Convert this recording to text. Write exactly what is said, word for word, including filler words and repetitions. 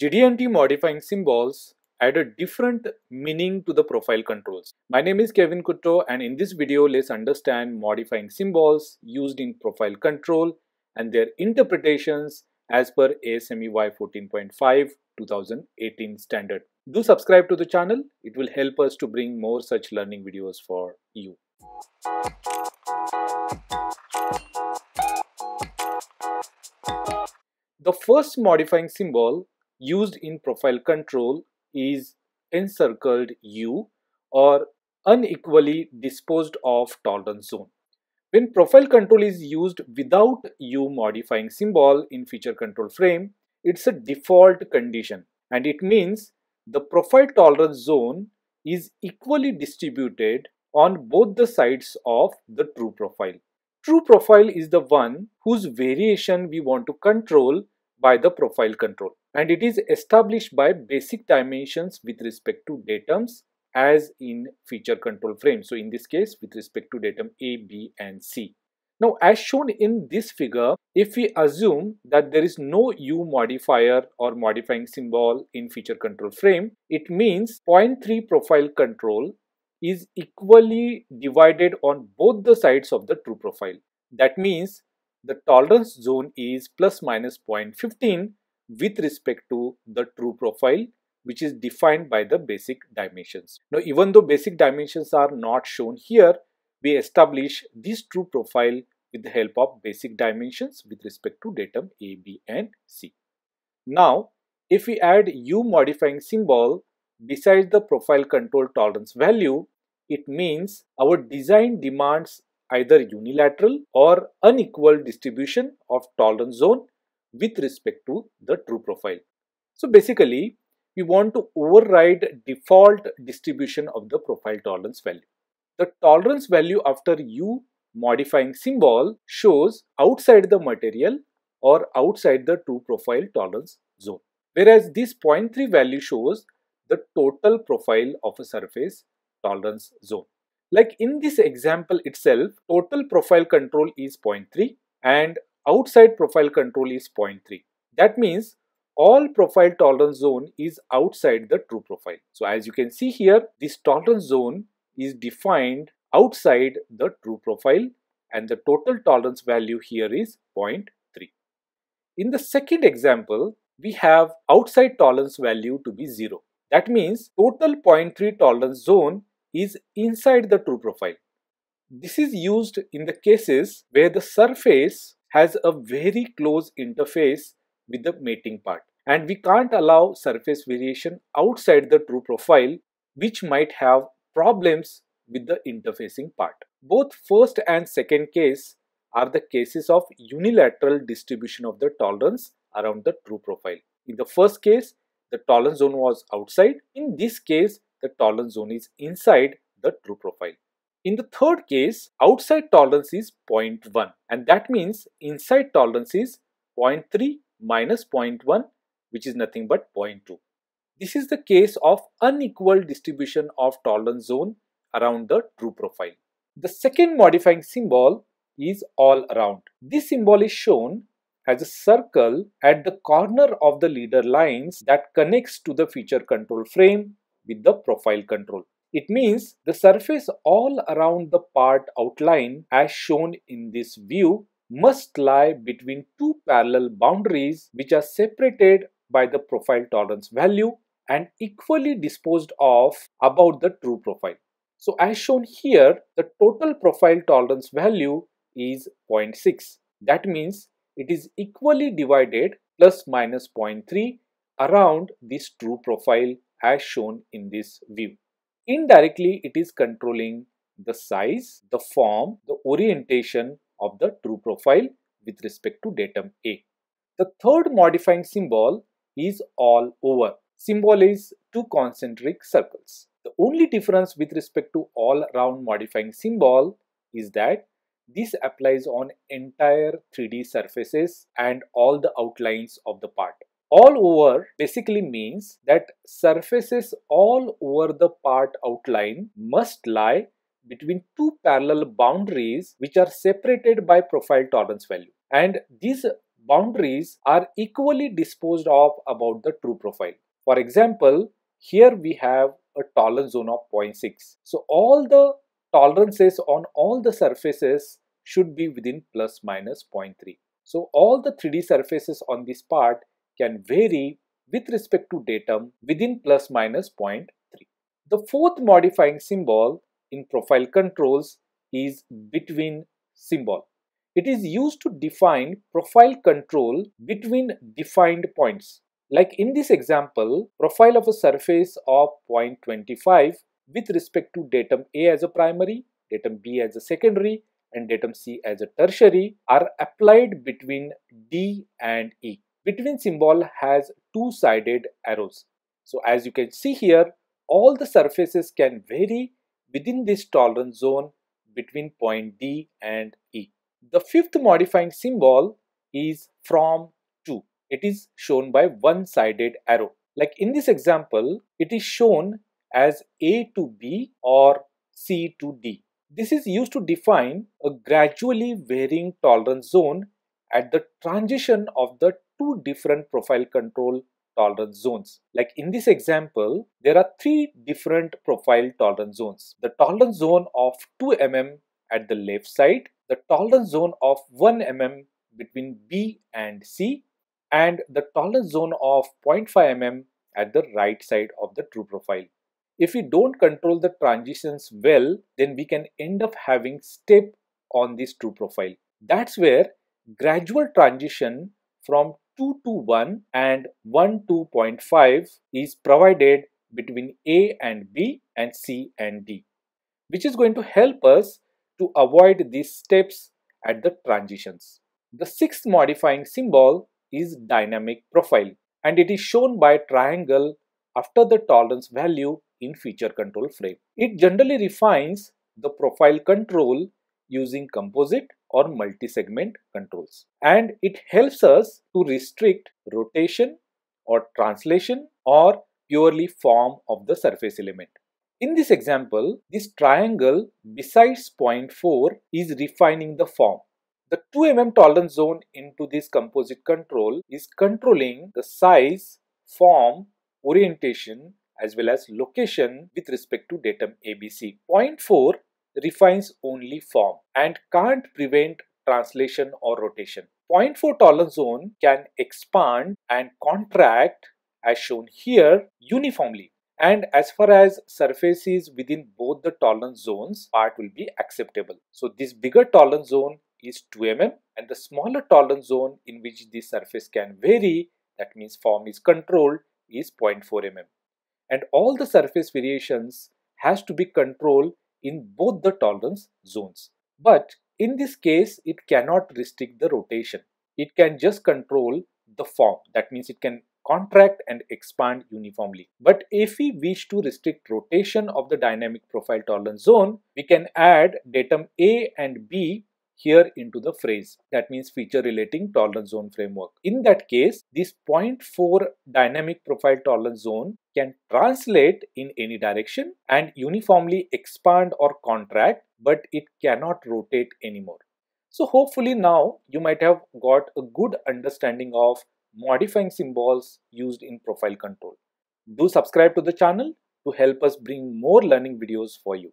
G D and T modifying symbols add a different meaning to the profile controls. My name is Kevin Kutto, and in this video let's understand modifying symbols used in profile control and their interpretations as per A S M E Y fourteen point five two thousand eighteen standard. Do subscribe to the channel, it will help us to bring more such learning videos for you. The first modifying symbol used in profile control is encircled U, or unequally disposed of tolerance zone. When profile control is used without U modifying symbol in feature control frame, it's a default condition, and it means the profile tolerance zone is equally distributed on both the sides of the true profile. True profile is the one whose variation we want to control by the profile control, and it is established by basic dimensions with respect to datums as in feature control frame. So in this case, with respect to datum A, B and C. Now, as shown in this figure, if we assume that there is no U modifier or modifying symbol in feature control frame, it means zero point three profile control is equally divided on both the sides of the true profile. That means the tolerance zone is plus minus zero point one five with respect to the true profile, which is defined by the basic dimensions. Now, even though basic dimensions are not shown here, we establish this true profile with the help of basic dimensions with respect to datum A, B and C. Now, if we add U modifying symbol besides the profile control tolerance value, it means our design demands either unilateral or unequal distribution of tolerance zone with respect to the true profile. So basically, we want to override default distribution of the profile tolerance value. The tolerance value after U modifying symbol shows outside the material or outside the true profile tolerance zone, whereas this zero point three value shows the total profile of a surface tolerance zone. Like in this example itself, total profile control is zero point three and outside profile control is zero point three. That means all profile tolerance zone is outside the true profile. So as you can see here, this tolerance zone is defined outside the true profile, and the total tolerance value here is zero point three. In the second example, we have outside tolerance value to be zero. That means total zero point three tolerance zone is inside the true profile. This is used in the cases where the surface has a very close interface with the mating part, and we can't allow surface variation outside the true profile, which might have problems with the interfacing part. Both first and second case are the cases of unilateral distribution of the tolerance around the true profile. In the first case, the tolerance zone was outside. In this case, the tolerance zone is inside the true profile. In the third case, outside tolerance is zero point one, and that means inside tolerance is zero point three minus zero point one, which is nothing but zero point two. This is the case of unequal distribution of tolerance zone around the true profile. The second modifying symbol is all around. This symbol is shown as a circle at the corner of the leader lines that connects to the feature control frame with the profile control. It means the surface all around the part outline as shown in this view must lie between two parallel boundaries which are separated by the profile tolerance value and equally disposed of about the true profile. So as shown here, the total profile tolerance value is zero point six. That means it is equally divided plus minus zero point three around this true profile as shown in this view. Indirectly, it is controlling the size, the form, the orientation of the true profile with respect to datum A. The third modifying symbol is all over. Symbol is two concentric circles. The only difference with respect to all round modifying symbol is that this applies on entire three D surfaces and all the outlines of the part. All over basically means that surfaces all over the part outline must lie between two parallel boundaries which are separated by profile tolerance value. And these boundaries are equally disposed of about the true profile. For example, here we have a tolerance zone of zero point six. So all the tolerances on all the surfaces should be within plus minus zero point three. So all the three D surfaces on this part can vary with respect to datum within plus minus zero point three. The fourth modifying symbol in profile controls is between symbol. It is used to define profile control between defined points. Like in this example, profile of a surface of zero point two five with respect to datum A as a primary, datum B as a secondary, and datum C as a tertiary are applied between D and E. Between symbol has two-sided arrows. So as you can see here, all the surfaces can vary within this tolerance zone between point D and E. The fifth modifying symbol is from to. It is shown by one-sided arrow. Like in this example, it is shown as A to B or C to D. This is used to define a gradually varying tolerance zone at the transition of the two different profile control tolerance zones. Like in this example, there are three different profile tolerance zones. The tolerance zone of two millimeters at the left side, the tolerance zone of one millimeter between B and C, and the tolerance zone of zero point five millimeters at the right side of the true profile. If we don't control the transitions well, then we can end up having step on this true profile. That's where gradual transition from two to one and one to zero point five is provided between A and B and C and D, which is going to help us to avoid these steps at the transitions. The sixth modifying symbol is dynamic profile, and it is shown by triangle after the tolerance value in feature control frame. It generally refines the profile control using composite or multi-segment controls, and it helps us to restrict rotation or translation or purely form of the surface element. In this example, this triangle besides zero point four is refining the form. The two millimeter tolerance zone into this composite control is controlling the size, form, orientation as well as location with respect to datum A B C. zero point four refines only form and can't prevent translation or rotation. zero point four tolerance zone can expand and contract as shown here uniformly, and as far as surfaces within both the tolerance zones, part will be acceptable. So this bigger tolerance zone is two millimeters, and the smaller tolerance zone in which the surface can vary, that means form is controlled, is zero point four millimeters. And all the surface variations has to be controlled in both the tolerance zones. But in this case, it cannot restrict the rotation. It can just control the form. That means it can contract and expand uniformly. But if we wish to restrict rotation of the dynamic profile tolerance zone, we can add datum A and B here into the phrase. That means feature relating tolerance zone framework. In that case, this zero point four dynamic profile tolerance zone can translate in any direction and uniformly expand or contract, but it cannot rotate anymore. So hopefully now you might have got a good understanding of modifying symbols used in profile control. Do subscribe to the channel to help us bring more learning videos for you.